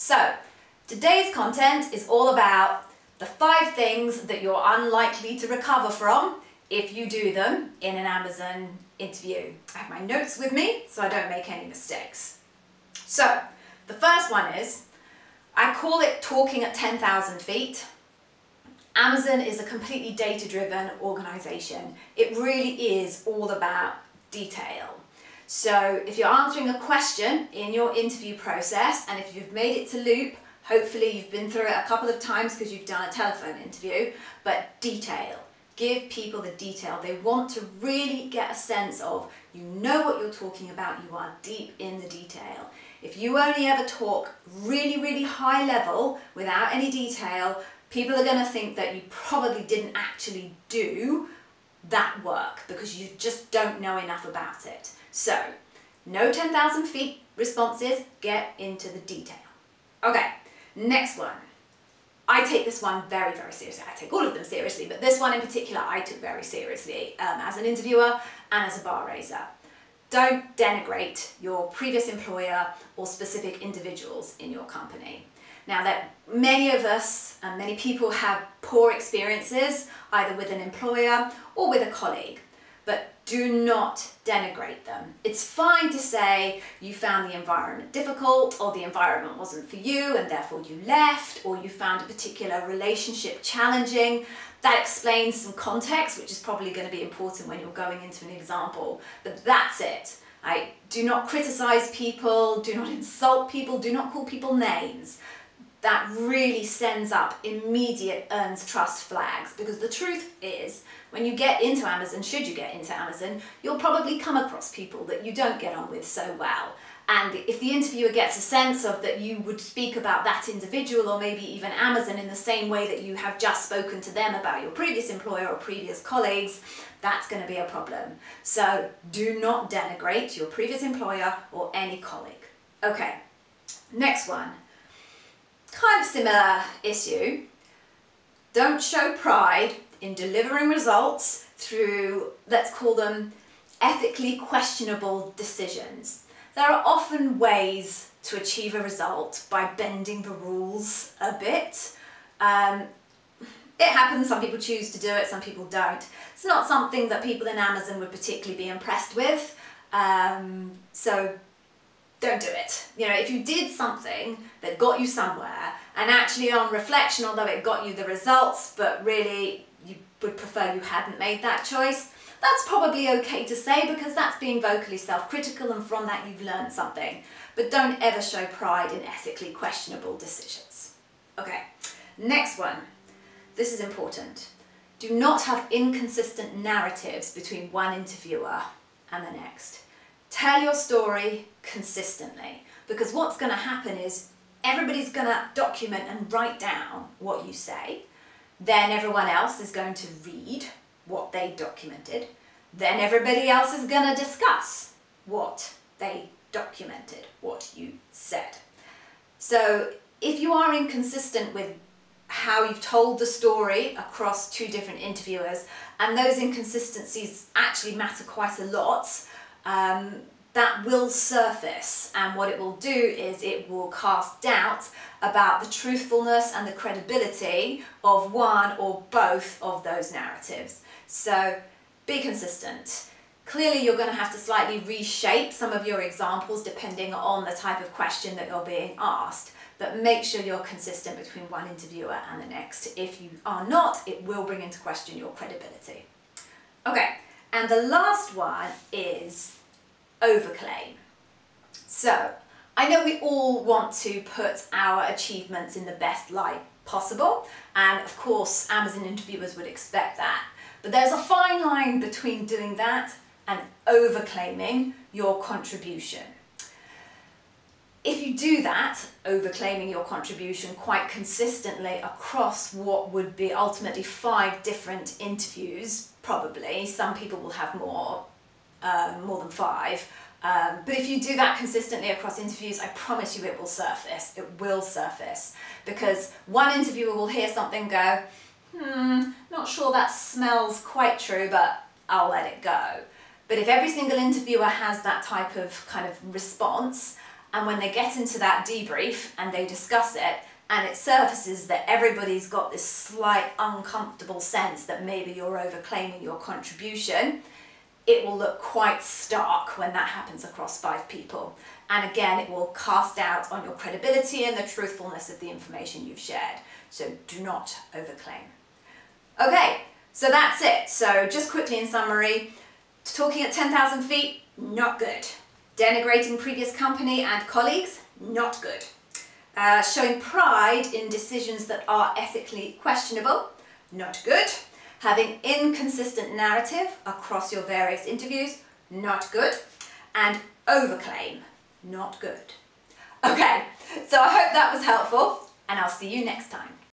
So today's content is all about the 5 things that you're unlikely to recover from if you do them in an Amazon interview. I have my notes with me so I don't make any mistakes. So the first one is, I call it talking at 10,000 feet. Amazon is a completely data-driven organization. It really is all about detail. So if you're answering a question in your interview process, and if you've made it to loop, hopefully you've been through it a couple of times because you've done a telephone interview, but detail. Give people the detail. They want to really get a sense of, you know what you're talking about, you are deep in the detail. If you only ever talk really, really high level without any detail, people are going to think that you probably didn't actually do that work because you just don't know enough about it. So, no 10,000 feet responses, get into the detail. Okay, next one. I take this one very, very seriously. I take all of them seriously, but this one in particular I took very seriously as an interviewer and as a bar raiser. Don't denigrate your previous employer or specific individuals in your company. Now, that many of us and many people have poor experiences either with an employer or with a colleague, but do not denigrate them. It's fine to say you found the environment difficult, or the environment wasn't for you and therefore you left, or you found a particular relationship challenging. That explains some context, which is probably going to be important when you're going into an example, but that's it. Do not criticize people, do not insult people, do not call people names. That really sends up immediate earns trust flags, because the truth is, when you get into Amazon, should you get into Amazon, you'll probably come across people that you don't get on with so well. And if the interviewer gets a sense of that you would speak about that individual or maybe even Amazon in the same way that you have just spoken to them about your previous employer or previous colleagues, that's going to be a problem. So do not denigrate your previous employer or any colleague. Okay, next one. Kind of similar issue. Don't show pride in delivering results through, let's call them, ethically questionable decisions. There are often ways to achieve a result by bending the rules a bit. It happens, some people choose to do it, some people don't. It's not something that people in Amazon would particularly be impressed with, so don't do it. You know, if you did something that got you somewhere, and actually on reflection, although it got you the results, but really you would prefer you hadn't made that choice, that's probably okay to say, because that's being vocally self-critical and from that you've learned something. But don't ever show pride in ethically questionable decisions. Okay, next one. This is important. Do not have inconsistent narratives between one interviewer and the next. Tell your story consistently, because what's going to happen is everybody's going to document and write down what you say. Then everyone else is going to read what they documented. Then everybody else is going to discuss what they documented, what you said. So if you are inconsistent with how you've told the story across two different interviewers, and those inconsistencies actually matter quite a lot, that will surface, and what it will do is it will cast doubt about the truthfulness and the credibility of one or both of those narratives. So be consistent. Clearly you're going to have to slightly reshape some of your examples depending on the type of question that you're being asked, but make sure you're consistent between one interviewer and the next. If you are not, it will bring into question your credibility. Okay, and the last one is overclaim. So I know we all want to put our achievements in the best light possible, and of course Amazon interviewers would expect that, but there's a fine line between doing that and overclaiming your contribution. If you do that, overclaiming your contribution quite consistently across what would be ultimately 5 different interviews, probably, some people will have more than 5, but if you do that consistently across interviews, I promise you it will surface. It will surface, because one interviewer will hear something, go, not sure that smells quite true, but I'll let it go. But if every single interviewer has that type of response, and when they get into that debrief and they discuss it and it surfaces that everybody's got this slight uncomfortable sense that maybe you're overclaiming your contribution, it will look quite stark when that happens across 5 people. And again, it will cast doubt on your credibility and the truthfulness of the information you've shared. So do not overclaim. Okay, so that's it. So just quickly in summary, talking at 10,000 feet, not good. Denigrating previous company and colleagues, not good. Showing pride in decisions that are ethically questionable, not good. Having inconsistent narrative across your various interviews, not good. And overclaim, not good. Okay, so I hope that was helpful, and I'll see you next time.